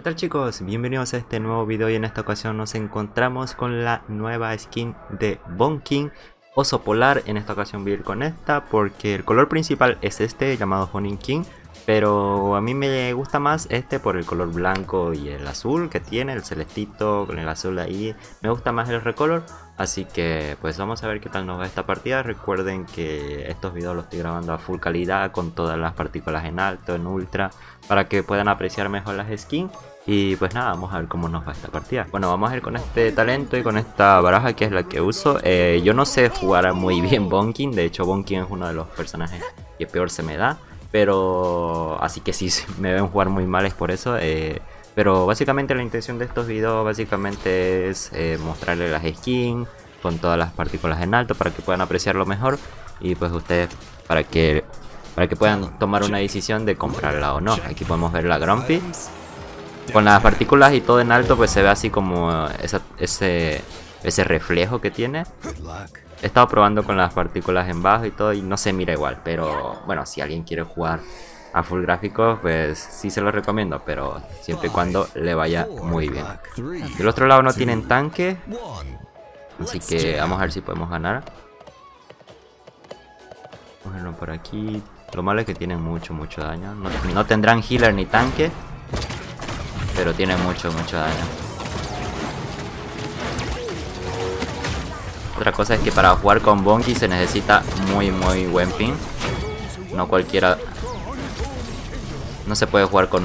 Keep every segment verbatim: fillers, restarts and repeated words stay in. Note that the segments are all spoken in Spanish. ¿Qué tal, chicos? Bienvenidos a este nuevo video y en esta ocasión nos encontramos con la nueva skin de Bonking, oso polar. En esta ocasión voy a ir con esta porque el color principal es este llamado Honey King, pero a mí me gusta más este por el color blanco y el azul que tiene, el celestito con el azul ahí. Me gusta más el recolor, así que pues vamos a ver qué tal nos va esta partida. Recuerden que estos videos los estoy grabando a full calidad con todas las partículas en alto, en ultra, para que puedan apreciar mejor las skins. Y pues nada, vamos a ver cómo nos va esta partida. Bueno, vamos a ir con este talento y con esta baraja que es la que uso. Eh, yo no sé jugar muy bien Bonking, de hecho Bonking es uno de los personajes que peor se me da. Pero así que si sí, me ven jugar muy mal es por eso. Eh, pero básicamente la intención de estos videos básicamente es eh, mostrarles las skins con todas las partículas en alto para que puedan apreciarlo mejor. Y pues ustedes para que, para que puedan tomar una decisión de comprarla o no. Aquí podemos ver la Grumpy. Con las partículas y todo en alto pues se ve así como esa, ese, ese reflejo que tiene. He estado probando con las partículas en bajo y todo y no se mira igual, pero bueno, si alguien quiere jugar a full gráficos pues sí se los recomiendo, pero siempre y cuando le vaya muy bien. Del otro lado no tienen tanque, así que vamos a ver si podemos ganar. Vamos a verlo por aquí. Lo malo es que tienen mucho mucho daño, no, no tendrán healer ni tanque, pero tiene mucho, mucho daño. Otra cosa es que para jugar con Bonki se necesita muy, muy buen ping. No cualquiera... No se puede jugar con,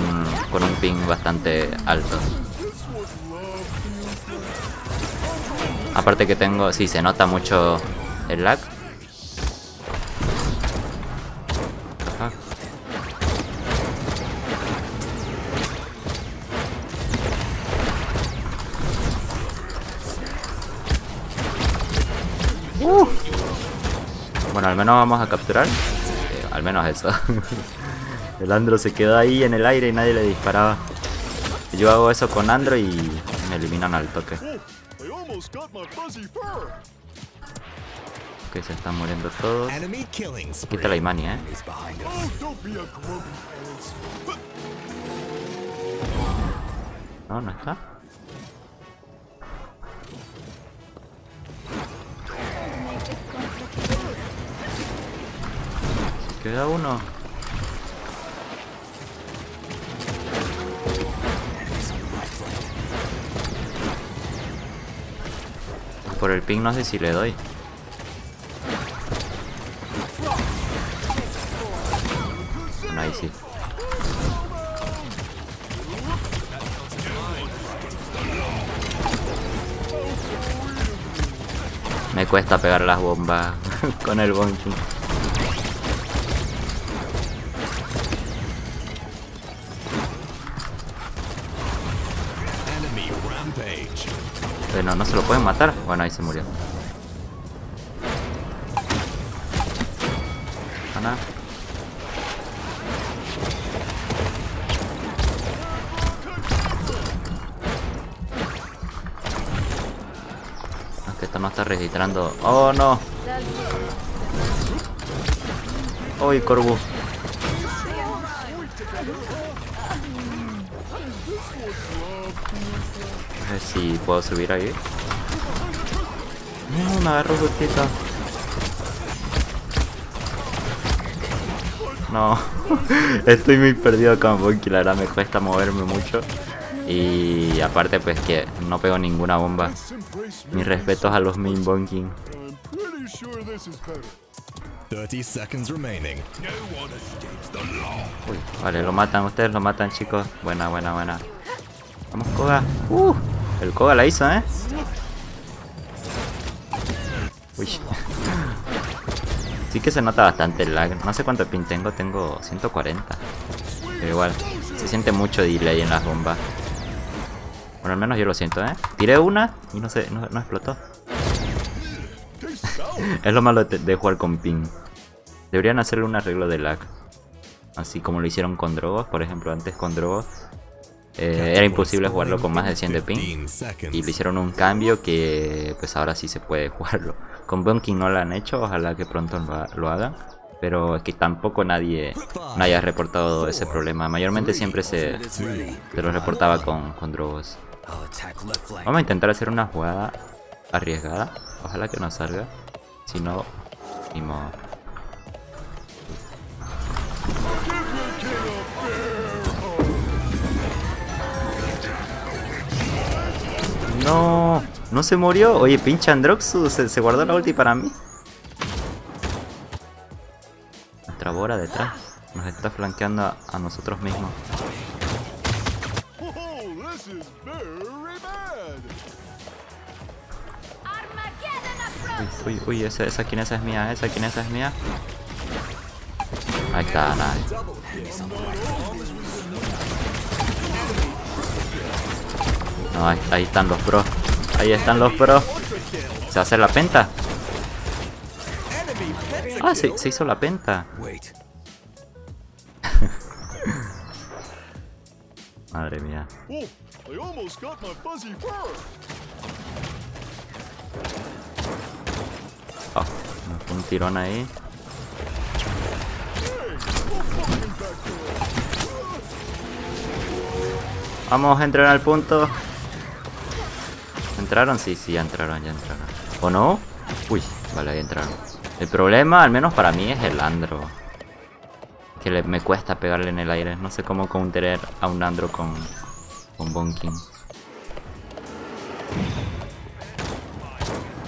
con un ping bastante alto. Aparte que tengo... Sí, se nota mucho el lag. Ajá. Uh. Bueno, al menos vamos a capturar. Eh, al menos eso. El Andro se quedó ahí en el aire y nadie le disparaba. Yo hago eso con Andro y me eliminan al toque. Ok, se están muriendo todos. Quita la Imani, eh. No, no está. Queda uno. Por el ping no sé si le doy. Bueno, ahí sí. Me cuesta pegar las bombas con el Bonki. No, no se lo pueden matar. Bueno, ahí se murió. Ana. No, es que esto no está registrando. ¡Oh, no! ¡Uy, Corbu! A ver si puedo subir ahí. No, me agarro justito. No, estoy muy perdido con Bunking, la verdad me cuesta moverme mucho. Y aparte pues que no pego ninguna bomba. Mis respetos a los main Bunking. Uy, vale, lo matan, ustedes lo matan, chicos. Buena, buena, buena. Vamos, Koga. Uh, el Koga la hizo, eh. Uy. Sí que se nota bastante el lag. No sé cuánto ping tengo, tengo ciento cuarenta. Pero igual, se siente mucho delay en las bombas. Bueno, al menos yo lo siento, eh. Tiré una y no se, no, no explotó. Es lo malo de, de jugar con ping. Deberían hacerle un arreglo de lag. Así como lo hicieron con Drogoz, por ejemplo, antes con Drogoz. Eh, era imposible jugarlo con más de cien de ping y le hicieron un cambio que pues ahora sí se puede jugarlo. Con Bunking no lo han hecho, ojalá que pronto lo hagan. pero es que tampoco nadie, nadie ha reportado ese problema. Mayormente siempre se, se lo reportaba con, con Drogoz. Vamos a intentar hacer una jugada arriesgada. Ojalá que no salga. Si no, ni modo. No, no se murió. Oye, pinche Androx, ¿se, se guardó la ulti para mí? Nuestra Bora detrás nos está flanqueando a, a nosotros mismos. Uy, uy, uy, esa, esa quinesa es mía, esa quinesa es mía. Ahí está, nada. No, ahí, ahí están los pros. Ahí están los pros. ¿Se va a hacer la penta? Ah, se, se hizo la penta. Madre mía. Oh, me fue un tirón ahí. Vamos a entrar al punto. ¿Entraron? Sí, sí, ya entraron, ya entraron. ¿O no? Uy, vale, ahí entraron. El problema, al menos para mí, es el Andro. Que le, me cuesta pegarle en el aire. No sé cómo counterar a un Andro con, con Bonking.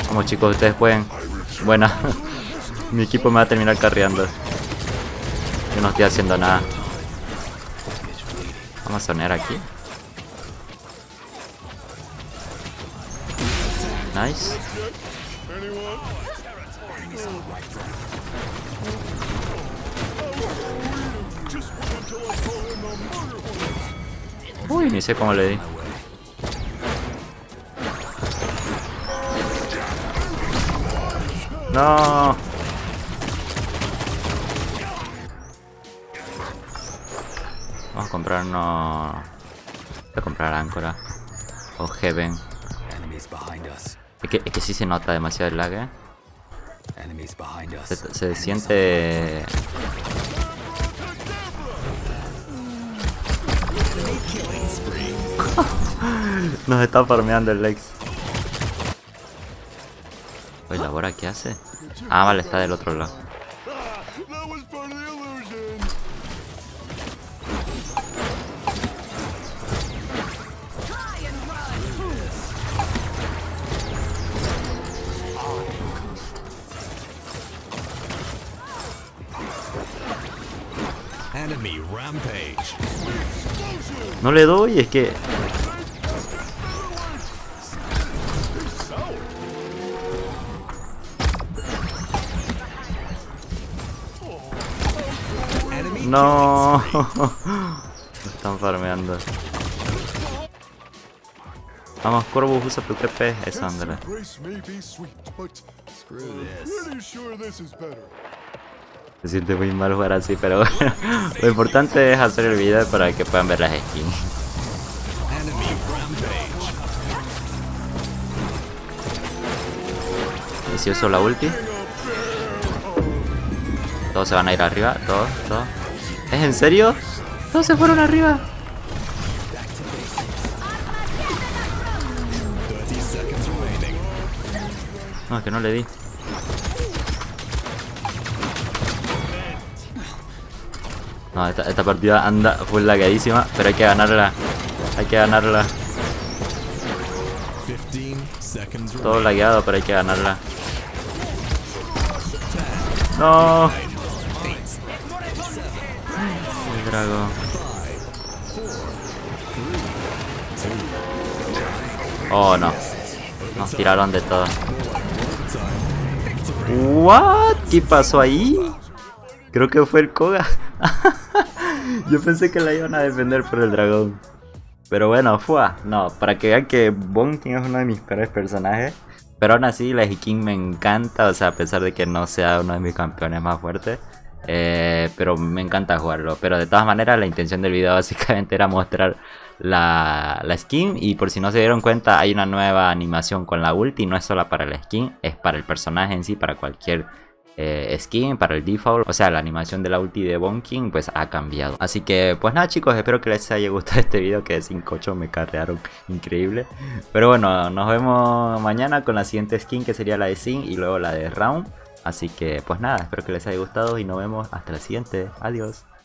Vamos chicos, ustedes pueden. Buena. Mi equipo me va a terminar carreando. Yo no estoy haciendo nada. Vamos a sonear aquí. Nice. Uy, ni sé cómo le di. No. Vamos a comprarnos. Voy a comprar Áncora o Heaven. Es que, es que sí se nota demasiado el lag, ¿eh? Se, se siente. Nos está farmeando el Lex. Oye, ¿la Bora qué hace? Ah, vale, está del otro lado. No le doy, es que... No, me están farmeando. Vamos, Corvus, usa tu T P, es André. Se siente muy mal jugar así, pero bueno. Lo importante es hacer el video para que puedan ver las skins. ¿Y si uso la ulti? Todos se van a ir arriba, todos, todos. ¿Es en serio? Todos se fueron arriba. No, es que no le di. No, esta, esta partida anda full lagadísima, pero hay que ganarla. Hay que ganarla. Todo lagueado, pero hay que ganarla. No. El dragón. Oh no. Nos tiraron de todo. What? ¿Qué pasó ahí? Creo que fue el Koga. Yo pensé que la iban a defender por el dragón. Pero bueno, fue. No, para que vean que Bunking es uno de mis peores personajes. Pero aún así la skin me encanta. O sea, a pesar de que no sea uno de mis campeones más fuertes. Eh, pero me encanta jugarlo. Pero de todas maneras la intención del video básicamente era mostrar la, la skin. Y por si no se dieron cuenta, hay una nueva animación con la ulti. No es solo para la skin, es para el personaje en sí, para cualquier eh, skin, para el default, o sea, la animación de la ulti de Bonking pues ha cambiado. Así que pues nada chicos, espero que les haya gustado este video, que de cinco ocho me carrearon increíble. Pero bueno, nos vemos mañana con la siguiente skin, que sería la de Zin y luego la de Round. Así que pues nada, espero que les haya gustado y nos vemos hasta la siguiente. Adiós.